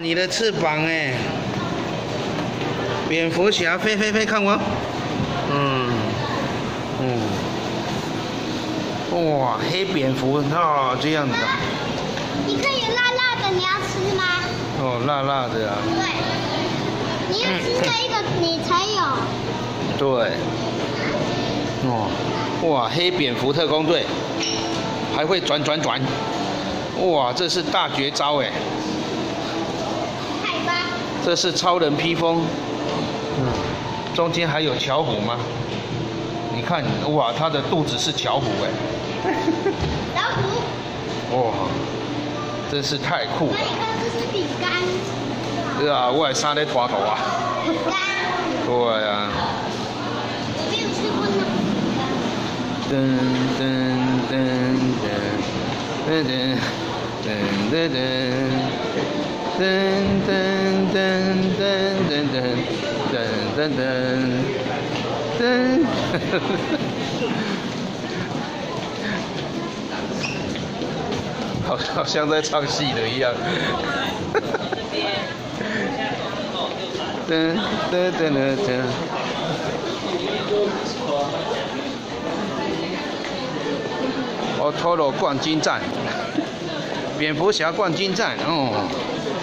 你的翅膀哎，蝙蝠侠飞飞飞，看我，哇，黑蝙蝠哦，这样子的。你看有辣辣的，你要吃吗？哦，辣辣的啊。对，你要吃这一个你才有。对。哦，哇，黑蝙蝠特工队，还会转转转，哇，这是大绝招哎。 这是超人披风，中间还有巧虎吗？你看，哇，它的肚子是巧虎哎，巧虎，哇，真是太酷了。这是饼干。对啊，我还三在拖头啊。饼干。对啊。我没有吃过呢。噔噔噔噔噔噔噔噔噔噔，好像在唱戏的一样。噔噔噔噔噔。奥托罗冠军战，蝙蝠侠冠军战，就是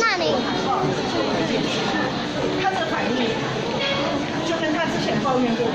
那里。 他的反应就跟他之前抱怨过